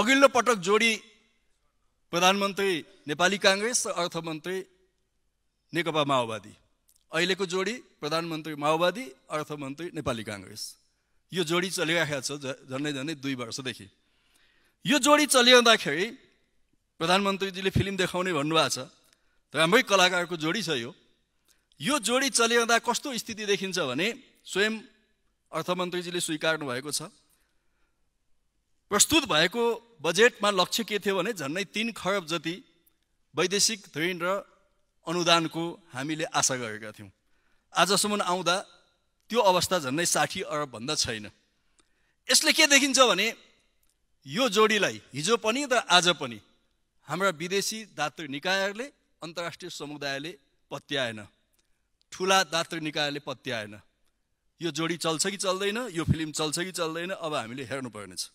अघिल्लो पटक जोडी प्रधानमन्त्री नेपाली कांग्रेस र अर्थमन्त्री नेकपा माओवादी, अहिलेको जोडी प्रधानमन्त्री माओवादी, अर्थमन्त्री नेपाली कांग्रेस। यो जोडी चलिरहेको छ झन्डै झन्डै 2 वर्षदेखि। यो जोडी चलिरहँदाखेरि प्रधानमन्त्रीजीले फिल्म देखाउने भन्नुभएको छ, राम्रै कलाकारको जोडी छ। यो जोडी चलिरहँदा कस्तो स्थिति देखिन्छ भने स्वयं अर्थमन्त्रीजीले स्वीकार्नु भएको छ, प्रस्तुत भएको बजेटमा लक्ष्य के थियो भने झन्डै 3 खरब जति वैदेशिक ऋण र अनुदानको हामीले आशा गरेका थियौं। आजसम्म आउँदा त्यो अवस्था झन्डै 60 अरब भन्दा छैन। यसले के देखिन्छ भने यो जोडीलाई हिजो पनि र आज पनि हाम्रा विदेशी दात्री निकायहरूले, अन्तर्राष्ट्रिय समुदायले पत्याएन, ठूला दात्री निकायले पत्याएन। यो जोडी चल्छ कि चल्दैन, यो फिल्म चल्छ कि चल्दैन, अब हामीले हेर्नुपर्नेछ।